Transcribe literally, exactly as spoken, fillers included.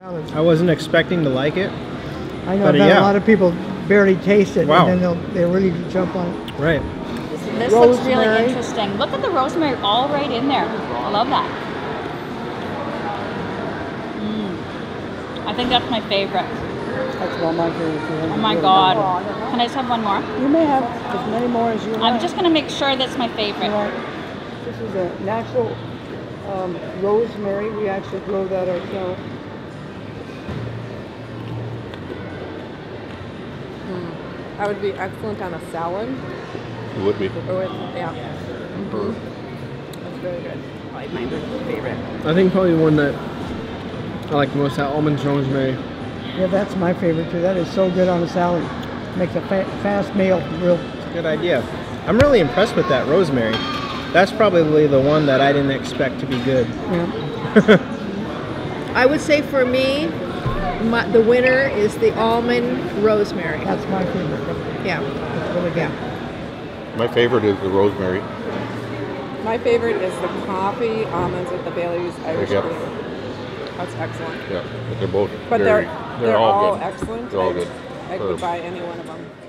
I wasn't expecting to like it. I know, but about yeah. a lot of people barely taste it, wow. and then they'll they really jump on it. Right. This, this looks really interesting. Look at the rosemary all right in there. I love that. Mm. I think that's my favorite. That's one of my favorites. Oh my god! Can I just have one more? You may have as many more as you want. I'm like. just gonna make sure that's my favorite. Right. This is a natural um, rosemary. We actually grow that ourselves. That would be excellent on a salad. It would be. Or with, yeah. Mm-hmm. That's really good. Probably my favorite. I think probably one that I like the most, that almond rosemary. Yeah, that's my favorite too. That is so good on a salad. Makes a fa fast meal real. Good idea. I'm really impressed with that rosemary. That's probably the one that I didn't expect to be good. Yeah. I would say for me, My, the winner is the almond rosemary. That's my favorite. Yeah, that's really good. Yeah. My favorite is the rosemary. My favorite is the coffee almonds with the Bailey's Irish Cream. That's excellent. Yeah, but they're both. But very, they're they're, they're all, all good. excellent. They're all good. I, I could buy any one of them.